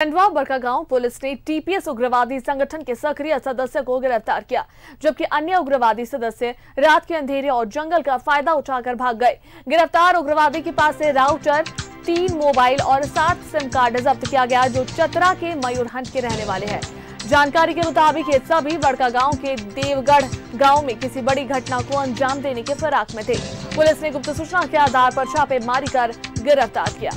टंडवा बड़का गांव पुलिस ने टीपीएस उग्रवादी संगठन के सक्रिय सदस्य को गिरफ्तार किया, जबकि अन्य उग्रवादी सदस्य रात के अंधेरे और जंगल का फायदा उठाकर भाग गए। गिरफ्तार उग्रवादी के पास से राउटर, 3 मोबाइल और 7 सिम कार्ड जब्त किया गया, जो चतरा के मयूरहंड के रहने वाले हैं। जानकारी के मुताबिक ये सभी बड़का गांव के देवगढ़ गांव में किसी बड़ी घटना को अंजाम देने के फिराक में थे। पुलिस ने गुप्त सूचना के आधार पर छापेमारी कर गिरफ्तार किया।